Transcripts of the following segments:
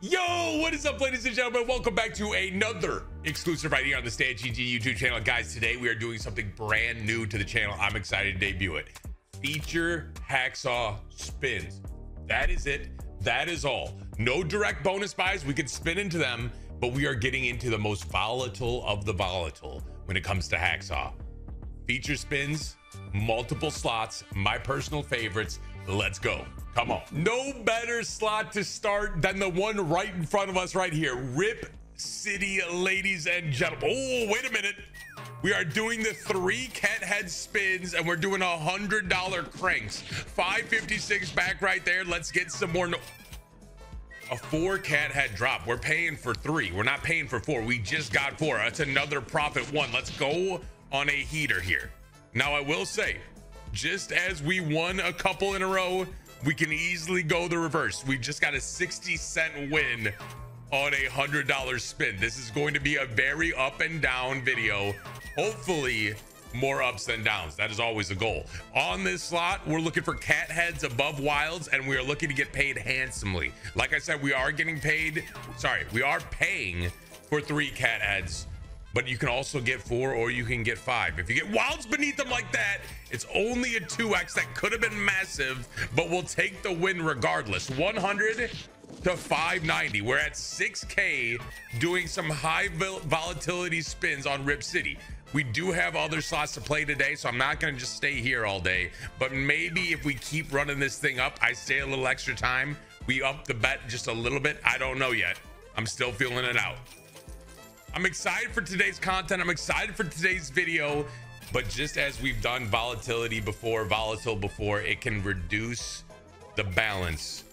Yo, what is up, ladies and gentlemen? Welcome back to another exclusive right here on the Stan GG YouTube channel. Guys, today we are doing something brand new to the channel. I'm excited to debut it. Feature hacksaw spins. That is it. That is all. No direct bonus buys. We can spin into them, but we are getting into the most volatile of the volatile when it comes to hacksaw. Feature spins, multiple slots, my personal favorites. Let's go. Come on. No better slot to start than the one right in front of us right here. Rip City, ladies and gentlemen. Oh, wait a minute. We are doing the 3 cat head spins and we're doing $100 cranks. 556 back right there. Let's get some more. No, a 4 cat head drop. We're paying for 3. We're not paying for 4. We just got 4. That's another profit one. Let's go on a heater here. Now I will say, just as we won a couple in a row, we can easily go the reverse. We just got a 60-cent win on a $100 spin. This is going to be a very up and down video. Hopefully more ups than downs. That is always the goal. On this slot, we're looking for cat heads above wilds, and we are looking to get paid handsomely. Like I said, we are getting paid. Sorry, we are paying for 3 cat heads, but you can also get 4 or you can get 5. If you get wilds beneath them like that, it's only a 2x. That could have been massive, but we'll take the win regardless. 100 to 590. We're at 6K doing some high volatility spins on Rip City. We do have other slots to play today, so I'm not going to just stay here all day, but maybe if we keep running this thing up, I stay a little extra time. We up the bet just a little bit. I don't know yet. I'm still feeling it out. I'm excited for today's content. I'm excited for today's video, but just as we've done volatile before, it can reduce the balance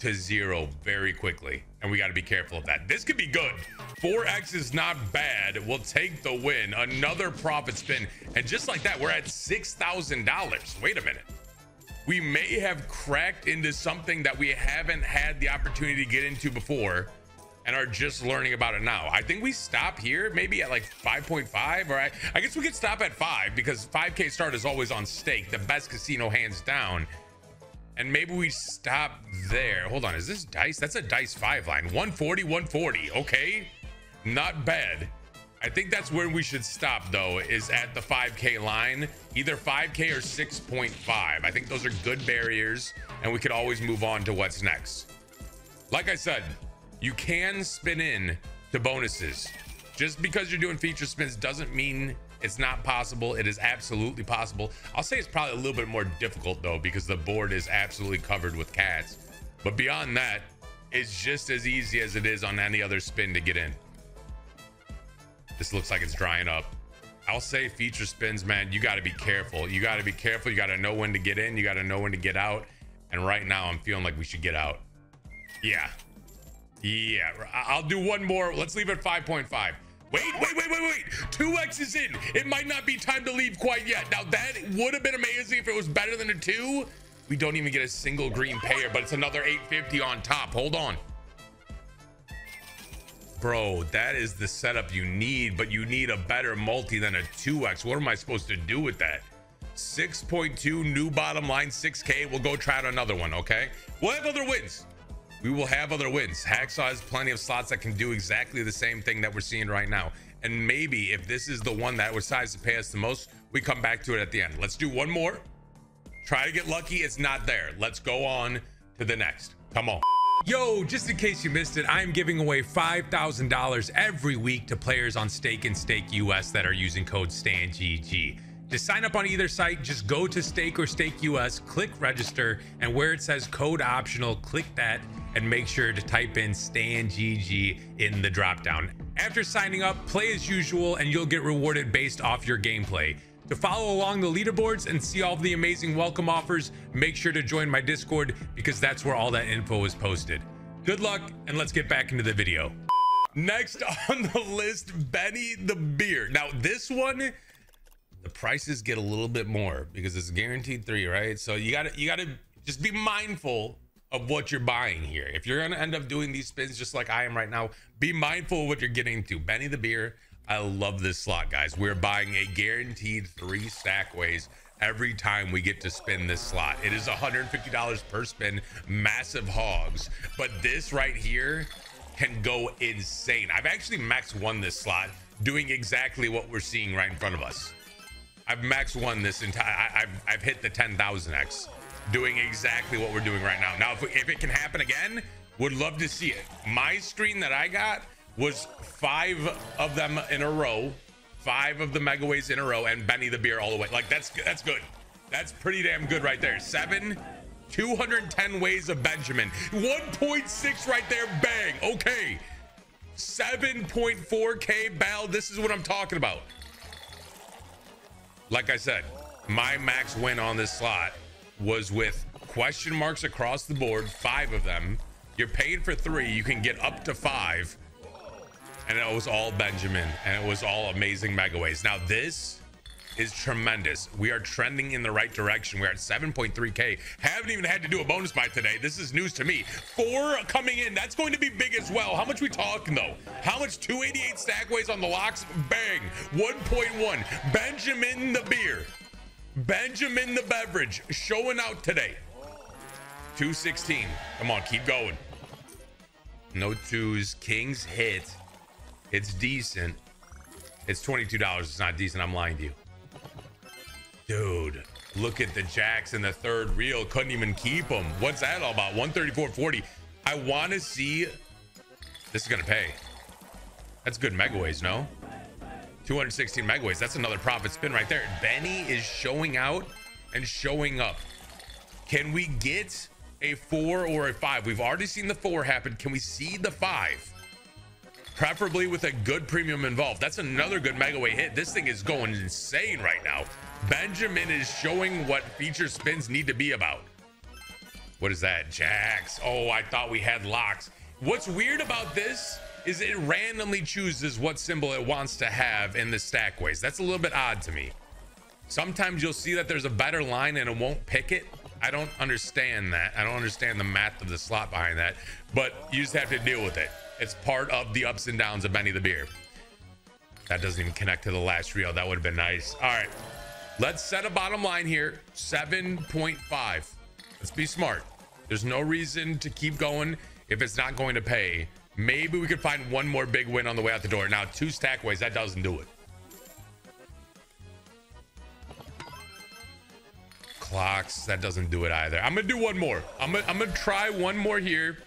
to 0 very quickly, and we got to be careful of that. This could be good. 4x is not bad. We'll take the win. Another profit spin, and just like that, we're at $6,000. Wait a minute. We may have cracked into something that we haven't had the opportunity to get into before and are just learning about it now. I think we stop here, maybe at like 5.5, or I guess we could stop at 5 because 5K start is always on Stake, the best casino hands down. And maybe we stop there. Hold on, is this dice? That's a dice 5 line, 140, 140, okay. Not bad. I think that's where we should stop though, is at the 5K line, either 5K or 6.5. I think those are good barriers and we could always move on to what's next. Like I said, you can spin in to bonuses. Just because you're doing feature spins doesn't mean it's not possible. It is absolutely possible. I'll say it's probably a little bit more difficult though, because the board is absolutely covered with cats. But beyond that, it's just as easy as it is on any other spin to get in. This looks like it's drying up. I'll say feature spins, man, you got to be careful. You got to be careful. You got to know when to get in. You got to know when to get out. And right now I'm feeling like we should get out. Yeah. Yeah, I'll do one more. Let's leave it 5.5. Wait. 2x is in. It might not be time to leave quite yet. Now, that would have been amazing if it was better than a 2. We don't even get a single green payer, but it's another 850 on top. Hold on. Bro, that is the setup you need, but you need a better multi than a 2x. What am I supposed to do with that? 6.2, new bottom line, 6K. We'll go try out another one, okay? We'll have other wins. We will have other wins. Hacksaw has plenty of slots that can do exactly the same thing that we're seeing right now. And maybe if this is the one that decides to pay us the most, we come back to it at the end. Let's do one more. Try to get lucky. It's not there. Let's go on to the next. Come on. Yo, just in case you missed it, I am giving away $5,000 every week to players on Stake and Stake US that are using code STANGG. To sign up on either site, just go to Stake or Stake US, click register, and where it says code optional, click that and make sure to type in STANGG in the dropdown. After signing up, play as usual and you'll get rewarded based off your gameplay. To follow along the leaderboards and see all of the amazing welcome offers, make sure to join my Discord because that's where all that info is posted. Good luck and let's get back into the video. Next on the list, Benny the Bear. Now this one, the prices get a little bit more because it's guaranteed 3, right? So you gotta just be mindful of what you're buying here. If you're gonna end up doing these spins just like I am right now, be mindful of what you're getting into. Benny the Bear, I love this slot, guys. We're buying a guaranteed 3 stackways every time we get to spin this slot. It is $150 per spin, massive hogs. But this right here can go insane. I've actually max won this slot doing exactly what we're seeing right in front of us. I've max won this entire, I've hit the 10,000x doing exactly what we're doing right now. Now, if it can happen again, would love to see it. My screen that I got was 5 of them in a row, 5 of the Megaways in a row, and Benny the Bear all the way. Like, that's good. That's pretty damn good right there. 7, 210 ways of Benjamin. 1.6 right there, bang. Okay, 7.4K Bal. This is what I'm talking about. Like I said, my max win on this slot was with question marks across the board, 5 of them. You're paid for 3, you can get up to 5. And it was all Benjamin, and it was all amazing Megaways. Now this is tremendous. We are trending in the right direction. We're at 7.3K. Haven't even had to do a bonus buy today. This is news to me. 4 coming in. That's going to be big as well. How much we talking though? How much? 288 stackways on the locks. Bang. 1.1. Benjamin the Beer. Benjamin the Beverage showing out today. 216. Come on, keep going. No twos. Kings hit. It's decent. It's $22. It's not decent. I'm lying to you. Dude, look at the jacks in the third reel. Couldn't even keep them. What's that all about? 134.40. I want to see. This is going to pay. That's good Megaways, no? 216 Megaways. That's another profit spin right there. Benny is showing out and showing up. Can we get a 4 or a 5? We've already seen the 4 happen. Can we see the 5? Preferably with a good premium involved. That's another good Megaway hit. This thing is going insane right now. Benjamin is showing what feature spins need to be about. What is that? Jacks. Oh, I thought we had locks. What's weird about this is it randomly chooses what symbol it wants to have in the stackways. That's a little bit odd to me. Sometimes you'll see that there's a better line and it won't pick it. I don't understand that. I don't understand the math of the slot behind that, but you just have to deal with it. It's part of the ups and downs of Benny the Bear. That doesn't even connect to the last reel. That would have been nice. All right, let's set a bottom line here. 7.5. Let's be smart. There's no reason to keep going if it's not going to pay. Maybe we could find one more big win on the way out the door. Now 2 stackways, that doesn't do it. Clocks, that doesn't do it either. I'm gonna do one more. I'm gonna try one more here.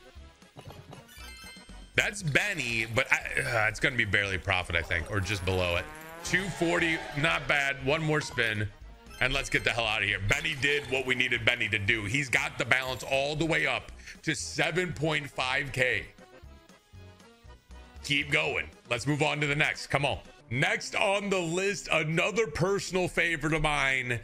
That's Benny, but it's going to be barely profit, I think, or just below it. 240, not bad. One more spin, and let's get the hell out of here. Benny did what we needed Benny to do. He's got the balance all the way up to 7.5K. Keep going. Let's move on to the next. Come on. Next on the list, another personal favorite of mine,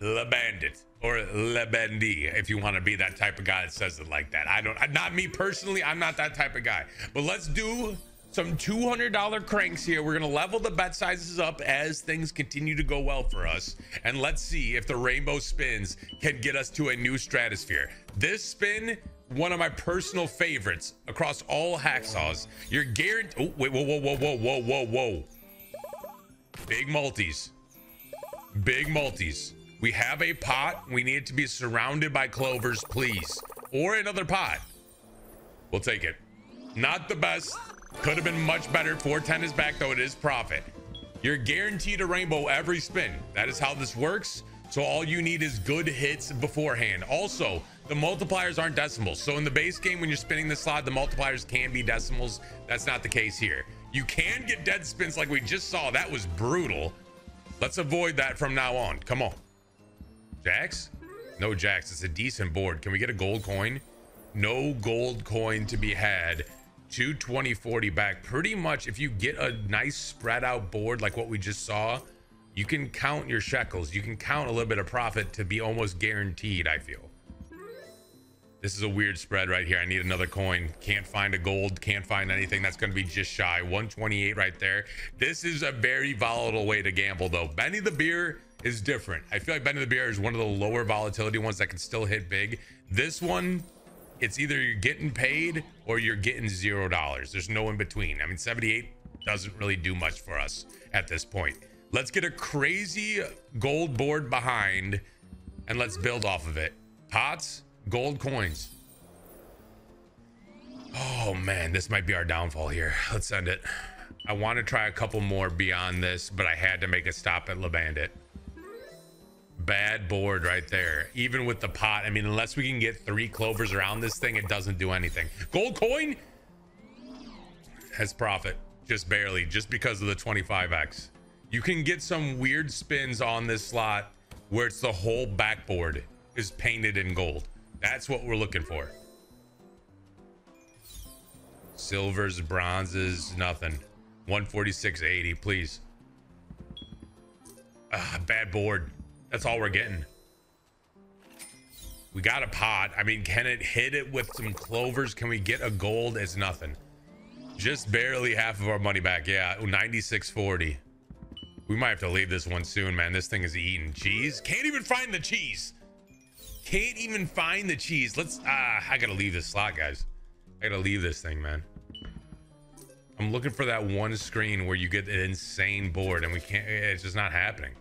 Le Bandit. Or Le Bandit, if you want to be that type of guy that says it like that. Not me personally, I'm not that type of guy. But let's do some $200 cranks here. We're going to level the bet sizes up as things continue to go well for us. And let's see if the rainbow spins can get us to a new stratosphere. This spin, one of my personal favorites across all hacksaws. You're guaranteed. Oh, wait, whoa, whoa, whoa, whoa, whoa, whoa, whoa. Big multis. Big multis. We have a pot. We need it to be surrounded by clovers, please. Or another pot. We'll take it. Not the best. Could have been much better. 410 is back, though. It is profit. You're guaranteed a rainbow every spin. That is how this works. So all you need is good hits beforehand. Also, the multipliers aren't decimals. So in the base game, when you're spinning the slot, the multipliers can be decimals. That's not the case here. You can get dead spins like we just saw. That was brutal. Let's avoid that from now on. Come on. Jacks? No jacks. It's a decent board. Can we get a gold coin? No gold coin to be had. 220.40 back. Pretty much if you get a nice spread out board like what we just saw, you can count your shekels. You can count a little bit of profit to be almost guaranteed, I feel. This is a weird spread right here. I need another coin. Can't find a gold. Can't find anything. That's going to be just shy. 128 right there. This is a very volatile way to gamble, though. Benny the Bear is different. I feel like Benny the Bear is one of the lower volatility ones that can still hit big. This one, it's either you're getting paid or you're getting $0. There's no in between. I mean, 78 doesn't really do much for us at this point. Let's get a crazy gold board behind and let's build off of it. Tots, gold coins. Oh man, this might be our downfall here. Let's send it. I want to try a couple more beyond this, but I had to make a stop at Le Bandit. Bad board right there. Even with the pot, I mean, unless we can get 3 clovers around this thing, it doesn't do anything. Gold coin has profit, just barely, just because of the 25x. You can get some weird spins on this slot where it's the whole backboard is painted in gold. That's what we're looking for. Silvers, bronzes, nothing. 146.80, please. Bad board. That's all we're getting. We got a pot. I mean, can it hit it with some clovers? Can we get a gold? It's nothing. Just barely half of our money back. Yeah, 96.40. We might have to leave this one soon, man. This thing is eating cheese. Can't even find the cheese. Can't even find the cheese. Let's, I gotta leave this slot, guys. I gotta leave this thing, man. I'm looking for that one screen where you get an insane board and we can't, it's just not happening.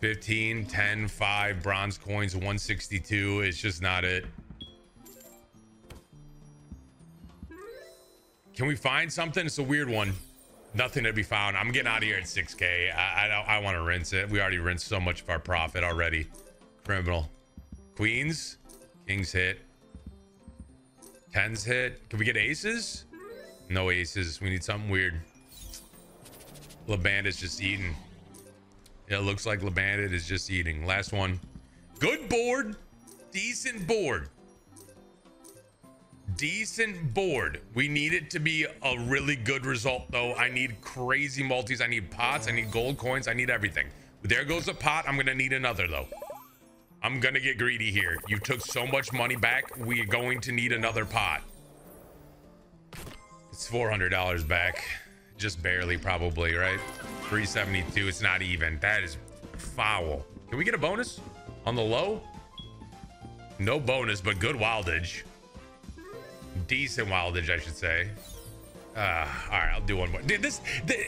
15, 10, 5, bronze coins, 162. It's just not it. Can we find something? It's a weird one. Nothing to be found. I'm getting out of here at 6K. I want to rinse it. We already rinsed so much of our profit already. Criminal. Queens. Kings hit. Tens hit. Can we get aces? No aces. We need something weird. Le Bandit's just eating. It looks like Le Bandit is just eating. Last one. Good board. Decent board. Decent board. We need it to be a really good result, though. I need crazy multis. I need pots. I need gold coins. I need everything. There goes a pot. I'm going to need another, though. I'm going to get greedy here. You took so much money back. We are going to need another pot. It's $400 back. Just barely, probably, right? 372. It's not even. That is foul. Can we get a bonus on the low? No bonus, but good wildage. Decent wildage, I should say. All right, I'll do one more. Dude,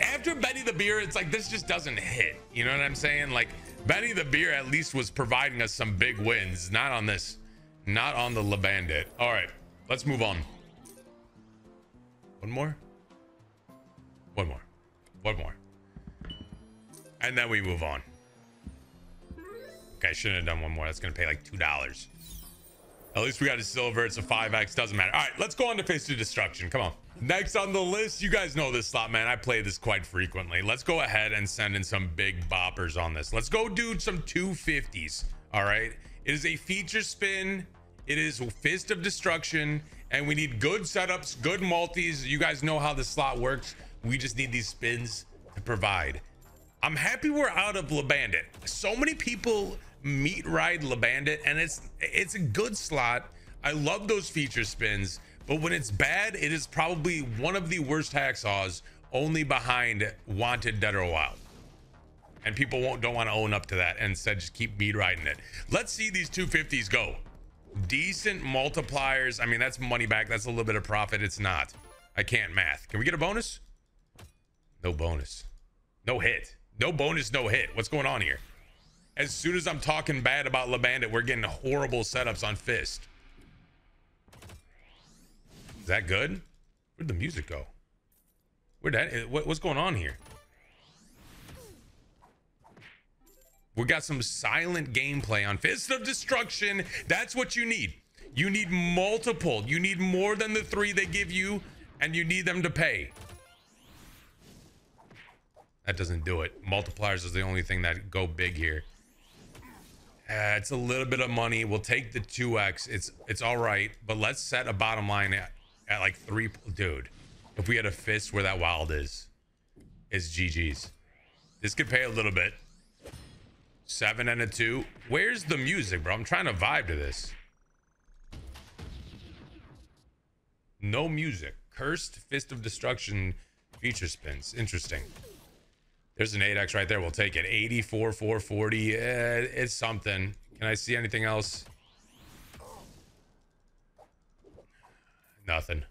after Benny the Bear, it's like this just doesn't hit. You know what I'm saying? Like, Benny the Bear at least was providing us some big wins. Not on this. Not on the Le Bandit. All right, let's move on. One more. One more. One more. And then we move on. Okay, shouldn't have done one more. That's going to pay like $2. At least we got a silver. It's a 5x. Doesn't matter. All right, let's go on to Fist of Destruction. Come on. Next on the list, you guys know this slot, man. I play this quite frequently. Let's go ahead and send in some big boppers on this. Let's go do some 250s. All right. It is a feature spin. It is Fist of Destruction. And we need good setups, good multis. You guys know how this slot works. We just need these spins to provide. I'm happy we're out of Le Bandit. So many people meat ride Le Bandit, and it's a good slot. I love those feature spins, but when it's bad, it is probably one of the worst hacksaws, only behind Wanted Dead or Wild. And people don't want to own up to that, and instead just keep meat riding it. Let's see these 250s go. Decent multipliers. I mean, that's money back. That's a little bit of profit. It's not. I can't math. Can we get a bonus? No bonus. No hit. No bonus, no hit. What's going on here? As soon as I'm talking bad about Le Bandit, we're getting horrible setups on Fist. Is that good? Where'd the music go? What's going on here? We got some silent gameplay on Fist of Destruction. That's what you need. You need multiple. You need more than the 3 they give you, and you need them to pay. That doesn't do it. Multipliers is the only thing that go big here. It's a little bit of money. We'll take the 2x. It's all right, but let's set a bottom line at like 3. Dude, if we had a Fist where that wild is, it's GG's. This could pay a little bit. 7 and a 2. Where's the music, bro? I'm trying to vibe to this. No music. Cursed Fist of Destruction feature spins. Interesting. There's an 8x right there. We'll take it. 84, 440. It's something. Can I see anything else? Nothing.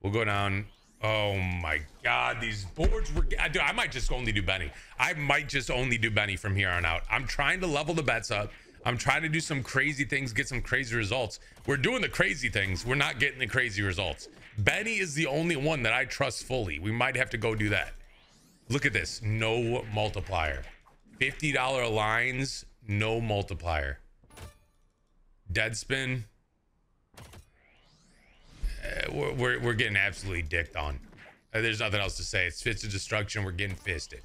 We'll go down. Oh my God, these boards were... Dude, I might just only do Benny. I might just only do Benny from here on out. I'm trying to level the bets up. I'm trying to do some crazy things, get some crazy results. We're doing the crazy things. We're not getting the crazy results. Benny is the only one that I trust fully. We might have to go do that. Look at this. No multiplier. $50 lines, no multiplier. Deadspin. We're getting absolutely dicked on. There's nothing else to say. It's Fist of Destruction. We're getting fisted.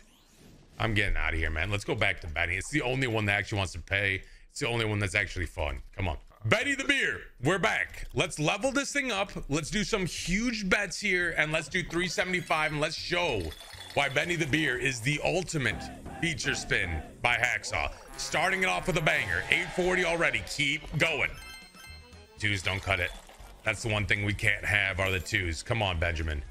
I'm getting out of here, man. Let's go back to Benny. It's the only one that actually wants to pay. It's the only one that's actually fun. Come on. Benny the Bear. We're back. Let's level this thing up. Let's do some huge bets here, and let's do 375, and let's show why Benny the Bear is the ultimate feature spin by Hacksaw. Starting it off with a banger. 840 already. Keep going. Twos don't cut it. That's the one thing we can't have are the twos. Come on, Benjamin.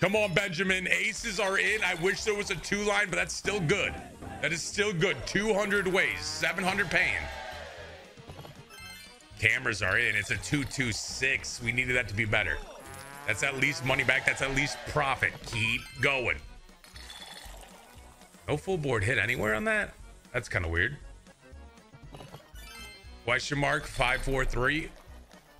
Come on, Benjamin. Aces are in. I wish there was a two line, but that's still good. That is still good. 200 ways. 700 paying. Cameras are in. It's a 226. We needed that to be better. That's at least money back. That's at least profit. Keep going. No full board hit anywhere on that. That's kind of weird. Question mark 543.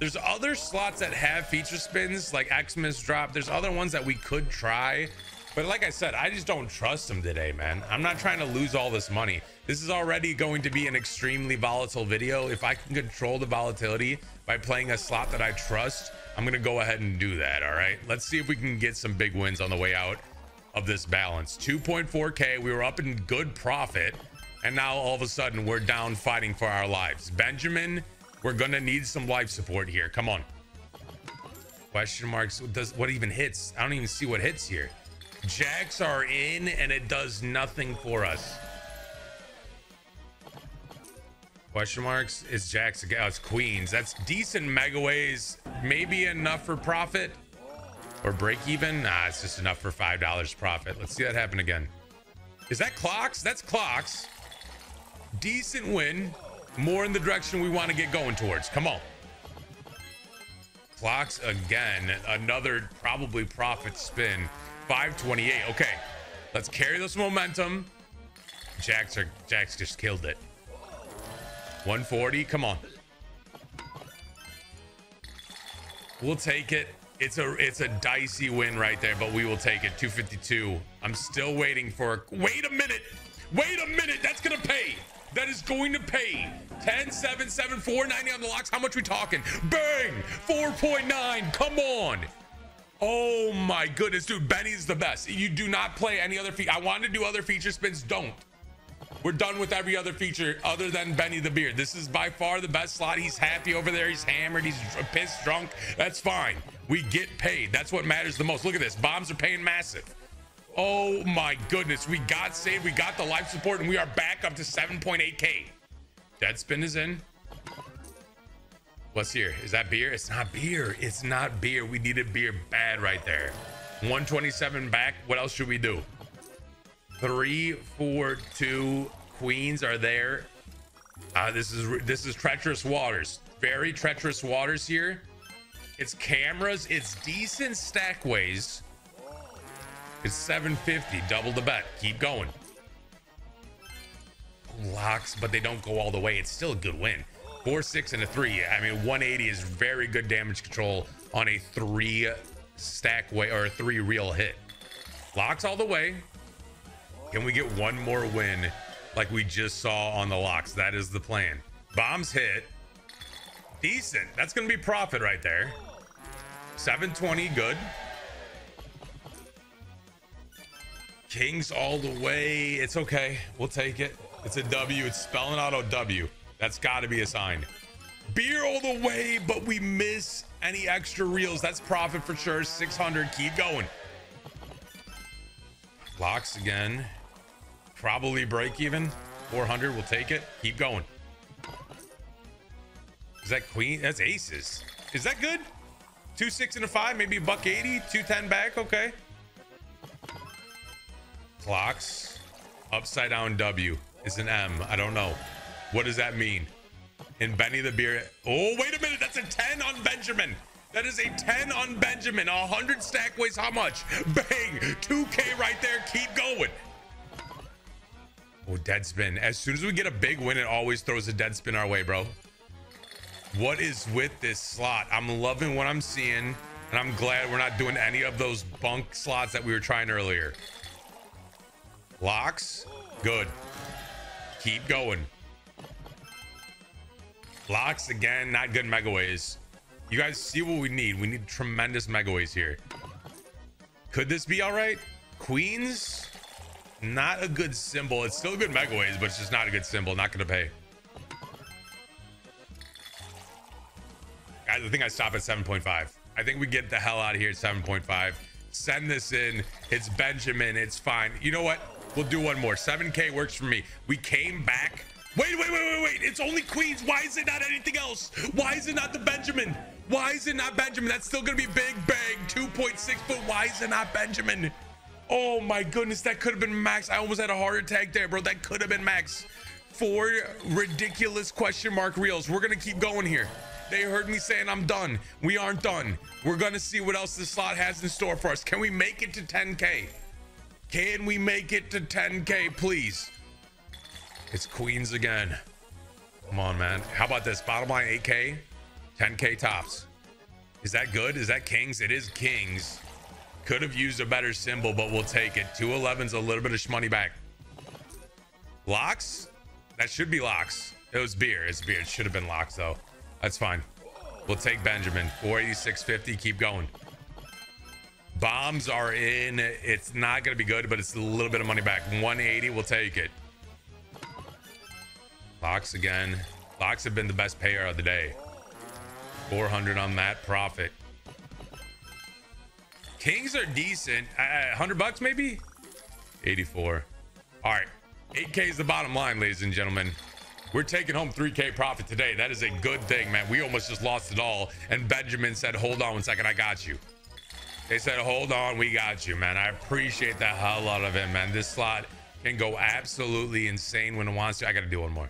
There's other slots that have feature spins, like Xmas Drop. There's other ones that we could try. But like I said, I just don't trust them today, man. I'm not trying to lose all this money. This is already going to be an extremely volatile video. If I can control the volatility by playing a slot that I trust, I'm going to go ahead and do that, all right? Let's see if we can get some big wins on the way out of this balance. 2.4K, we were up in good profit. And now all of a sudden, we're down fighting for our lives. Benjamin... we're gonna need some life support here. Come on. Question marks. What even hits? I don't even see what hits here. Jacks are in, and it does nothing for us. Question marks. It's jacks again. Oh, it's queens. That's decent. Megaways, maybe enough for profit or break even. Nah, it's just enough for $5 profit. Let's see that happen again. Is that clocks? That's clocks. Decent win. More in the direction we want to get going towards. Come on. Clocks again. Another probably profit spin. 528. Okay. Let's carry this momentum. Jacks just killed it. 140. Come on. We'll take it. It's a dicey win right there, but we will take it. 252. I'm still waiting for... Wait a minute. Wait a minute. That's going to pay. That is going to pay. 10, 7, 7, 490 on the locks. How much we talking? Bang! 4.9. Come on. Oh my goodness, dude. Benny's the best. You do not play any other feature. I wanted to do other feature spins. Don't. We're done with every other feature other than Benny the Bear. This is by far the best slot. He's happy over there. He's hammered. He's pissed, drunk. That's fine. We get paid. That's what matters the most. Look at this. Bombs are paying massive. Oh my goodness, we got saved, we got the life support, and we are back up to 7.8K. Deadspin is in. What's here? Is that beer? It's not beer. It's not beer. We needed beer bad right there. 127 back. What else should we do? 3, 4, 2 queens are there. This is treacherous waters. Very treacherous waters here. It's cameras. It's decent stackways. It's 750. Double the bet. Keep going. Locks, but they don't go all the way. It's still a good win. 4, 6, and a 3. I mean, 180 is very good damage control on a 3 stack way or a 3 reel hit. Locks all the way. Can we get one more win like we just saw on the locks? That is the plan. Bombs hit. Decent. That's going to be profit right there. 720. Good. Kings all the way. It's okay. We'll take it. It's a W. It's spelling out a W. That's got to be a sign. Beer all the way, but we miss any extra reels. That's profit for sure. 600. Keep going. Locks again. Probably break even. 400. We'll take it. Keep going. Is that queen? That's aces. Is that good? 2, 6, and a 5. Maybe $1.80. 210 back. Okay. Clocks. Upside down W is an M. I don't know. What does that mean? In Benny the Bear. Oh, wait a minute. That's a 10 on Benjamin. That is a 10 on Benjamin. 100 stack weighs how much? Bang! 2K right there. Keep going. Oh, dead spin. As soon as we get a big win, it always throws a dead spin our way, bro. What is with this slot? I'm loving what I'm seeing, and I'm glad we're not doing any of those bunk slots that we were trying earlier. Locks. Good. Keep going. Locks again. Not good Megaways. You guys see what we need. We need tremendous Megaways here. Could this be all right? Queens? Not a good symbol. It's still a good Megaways, but it's just not a good symbol. Not going to pay. I think I stop at 7.5. I think we get the hell out of here at 7.5. Send this in. It's Benjamin. It's fine. You know what? We'll do one more. 7K works for me. We came back. Wait. It's only Queens. Why is it not anything else? Why is it not the Benjamin? Why is it not Benjamin? That's still going to be big bang. 2.6, but why is it not Benjamin? Oh my goodness, that could have been max. I almost had a heart attack there, bro. That could have been max. 4 ridiculous question mark reels. We're gonna keep going here. They heard me saying I'm done. We aren't done. We're gonna see what else this slot has in store for us. Can we make it to 10K? Can we make it to 10K, please? It's Queens again. Come on, man. How about this? Bottom line, 8K, 10K tops. Is that good? Is that Kings? It is Kings. Could have used a better symbol, but we'll take it. 211's a little bit of shmoney back. Locks? That should be locks. It was beer. It's beer. It should have been locks, though. That's fine. We'll take Benjamin. 486.50. Keep going. Bombs are in. It's not going to be good, but it's a little bit of money back. 180. We'll take it. Locks again. Locks have been the best payer of the day. 400 on that profit. Kings are decent. 100 bucks maybe? 84. All right. 8K is the bottom line, ladies and gentlemen. We're taking home 3K profit today. That is a good thing, man. We almost just lost it all. And Benjamin said, hold on one second. I got you. They said, hold on. We got you, man. I appreciate the hell out of him, man. This slot can go absolutely insane when it wants to. I got to do one more.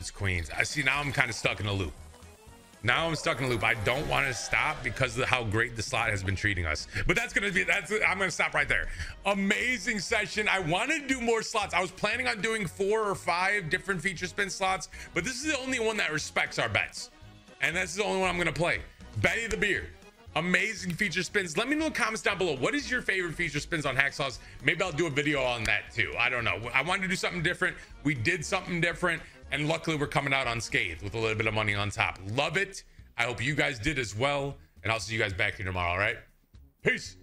It's Queens. I see now I'm kind of stuck in a loop. Now I'm stuck in a loop. I don't want to stop because of how great the slot has been treating us. But that's going to be, I'm going to stop right there. Amazing session. I wanted to do more slots. I was planning on doing 4 or 5 different feature spin slots, but this is the only one that respects our bets. And that's the only one I'm going to play. Benny the Bear. Amazing feature spins. Let me know in the comments down below. What is your favorite feature spins on Hacksaws? Maybe I'll do a video on that too. I don't know. I wanted to do something different. We did something different. And luckily, we're coming out unscathed with a little bit of money on top. Love it. I hope you guys did as well. And I'll see you guys back here tomorrow, all right? Peace.